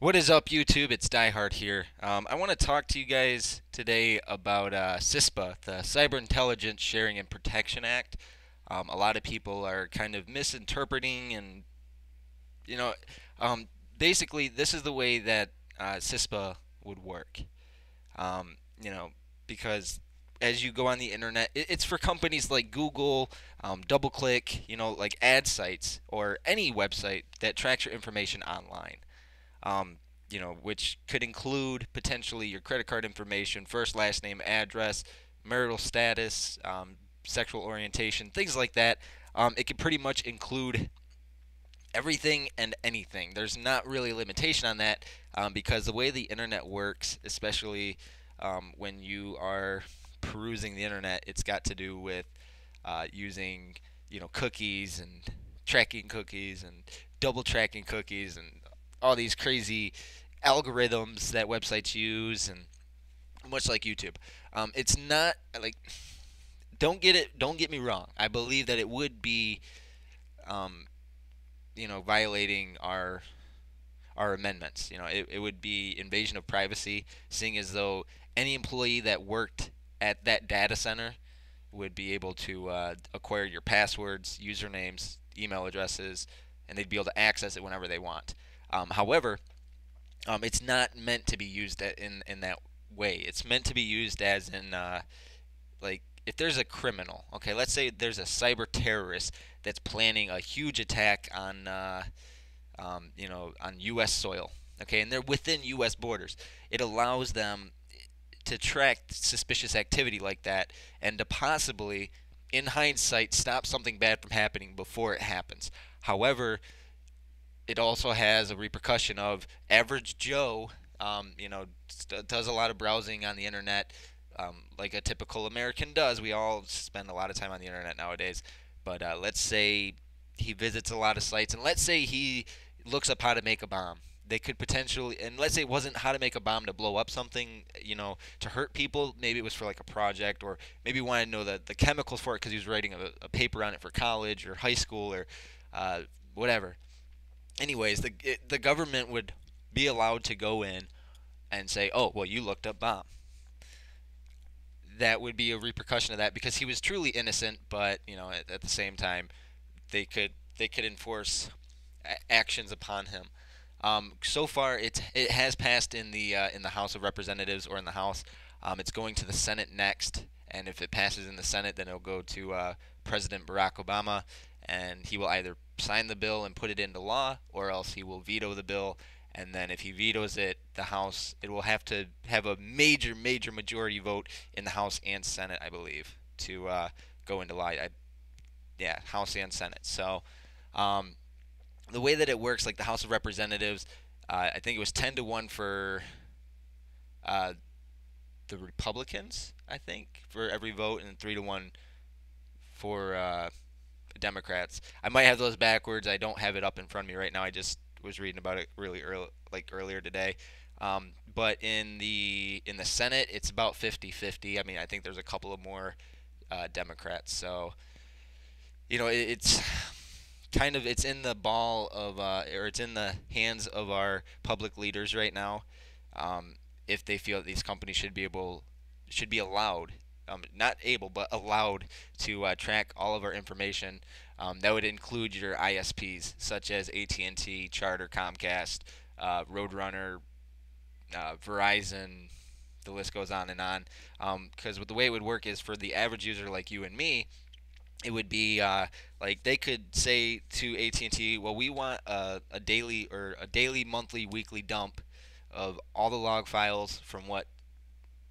What is up, YouTube? It's Diehard here. I want to talk to you guys today about CISPA, the Cyber Intelligence Sharing and Protection Act. A lot of people are kind of misinterpreting, and you know, basically this is the way that CISPA would work. You know, because as you go on the internet, it's for companies like Google, DoubleClick, you know, like ad sites or any website that tracks your information online. You know, which could include potentially your credit card information, first, last name, address, marital status, sexual orientation, things like that. It could pretty much include everything and anything. There's not really a limitation on that because the way the internet works, especially when you are perusing the internet, it's got to do with using, you know, cookies and tracking cookies and double tracking cookies and all these crazy algorithms that websites use, and much like YouTube. It's not like, don't get me wrong, I believe that it would be you know, violating our amendments. You know, it would be invasion of privacy, seeing as though any employee that worked at that data center would be able to acquire your passwords, usernames, email addresses, and they'd be able to access it whenever they want. However, it's not meant to be used in that way. It's meant to be used as in, like, if there's a criminal, okay, let's say there's a cyber terrorist that's planning a huge attack on, you know, on U.S. soil, okay, and they're within U.S. borders. It allows them to track suspicious activity like that and to possibly, in hindsight, stop something bad from happening before it happens. However, it also has a repercussion of average Joe, you know, does a lot of browsing on the internet, like a typical American does. We all spend a lot of time on the internet nowadays. But let's say he visits a lot of sites, and let's say he looks up how to make a bomb. They could potentially, and let's say it wasn't how to make a bomb to blow up something, you know, to hurt people. Maybe it was for like a project, or maybe he wanted to know the chemicals for it because he was writing a paper on it for college or high school or whatever. Anyways, the government would be allowed to go in and say, oh, well, you looked up bomb. That would be a repercussion of that because he was truly innocent, but, you know, at the same time, they could enforce actions upon him. So far, it has passed in the House of Representatives or in the House. It's going to the Senate next, and if it passes in the Senate, then it'll go to President Barack Obama, and he will either sign the bill and put it into law, or else he will veto the bill. And then if he vetoes it, the House, it will have to have a major, major majority vote in the House and Senate, I believe, to go into law. Yeah, House and Senate. So the way that it works, like the House of Representatives, I think it was 10-1 for the Republicans, I think, for every vote, and 3-1 for Democrats. I might have those backwards. I don't have it up in front of me right now. I just was reading about it really early, like earlier today. But in the Senate, it's about 50-50. I mean, I think there's a couple of more Democrats. So, you know, it's kind of, it's in the ball of or it's in the hands of our public leaders right now. If they feel that these companies should be allowed. Not able, but allowed to track all of our information. That would include your ISPs, such as AT&T, Charter, Comcast, Roadrunner, Verizon. The list goes on and on. Because the way it would work is for the average user like you and me, it would be like they could say to AT&T, "Well, we want a daily, monthly, weekly dump of all the log files from what."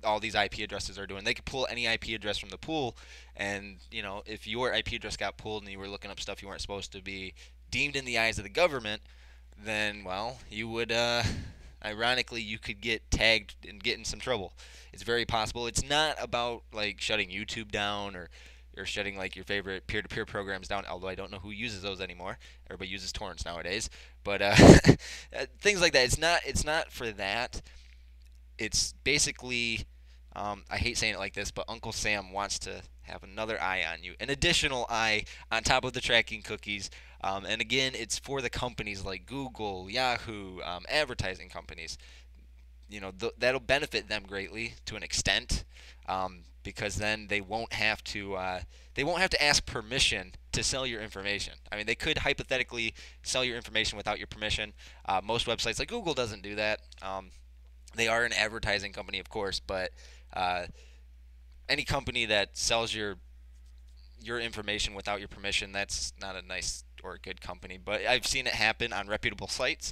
All these IP addresses are doing. They could pull any IP address from the pool, and you know, if your IP address got pulled and you were looking up stuff you weren't supposed to be deemed in the eyes of the government, then, well, you would ironically, you could get tagged and get in some trouble. It's very possible. It's not about like shutting YouTube down or shutting like your favorite peer-to-peer programs down, although I don't know who uses those anymore. Everybody uses torrents nowadays, but things like that. It's not for that. It's basically, I hate saying it like this, but Uncle Sam wants to have another eye on you, an additional eye on top of the tracking cookies. And again, it's for the companies like Google, Yahoo, advertising companies. You know, that'll benefit them greatly to an extent, because then they won't have to ask permission to sell your information. I mean, they could hypothetically sell your information without your permission. Most websites like Google doesn't do that. They are an advertising company, of course, but any company that sells your information without your permission, that's not a nice or a good company. But I've seen it happen on reputable sites.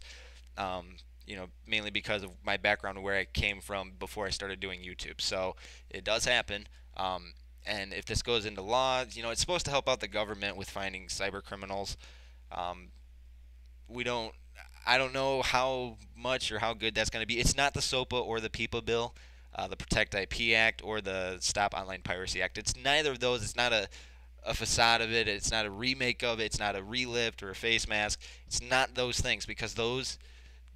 You know, mainly because of my background, where I came from before I started doing YouTube. So it does happen. And if this goes into law, you know, it's supposed to help out the government with finding cyber criminals. I don't know how much or how good that's going to be. It's not the SOPA or the PIPA bill, the Protect IP Act or the Stop Online Piracy Act. It's neither of those. It's not a facade of it. It's not a remake of it. It's not a relift or a face mask. It's not those things, because those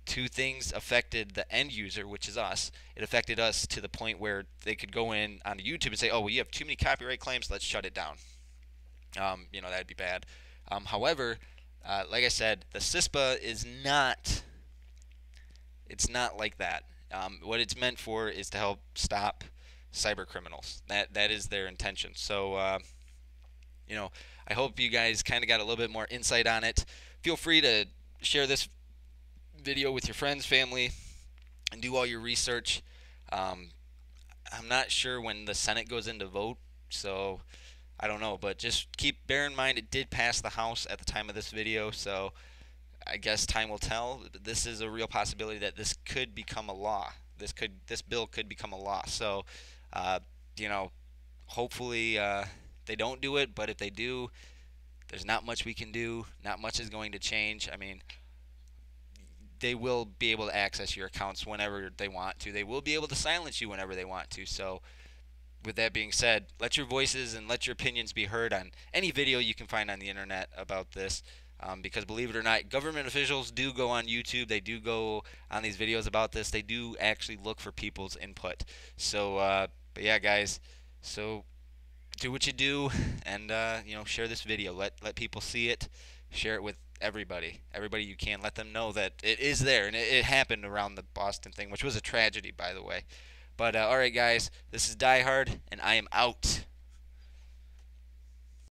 two things affected the end user, which is us. It affected us to the point where they could go in on YouTube and say, oh, well, you have too many copyright claims, let's shut it down. You know, that'd be bad. However, like I said, the CISPA is not, it's not like that. What it's meant for is to help stop cyber criminals. That is their intention. So, you know, I hope you guys kind of got a little bit more insight on it. Feel free to share this video with your friends, family, and do all your research. I'm not sure when the Senate goes into vote, so I don't know, but just bear in mind it did pass the House at the time of this video, so I guess time will tell. This is a real possibility that this could become a law. This bill could become a law. So you know, hopefully they don't do it, but if they do, there's not much we can do. Not much is going to change. I mean, they will be able to access your accounts whenever they want to. They will be able to silence you whenever they want to. So with that being said, let your voices and let your opinions be heard on any video you can find on the internet about this, because believe it or not, government officials do go on YouTube. They do go on these videos about this. They do actually look for people's input. So but yeah, guys, so do what you do, and you know, share this video. Let people see it. Share it with everybody you can. Let them know that it is there, and it happened around the Boston thing, which was a tragedy, by the way. But all right, guys, this is Die Hard, and I am out.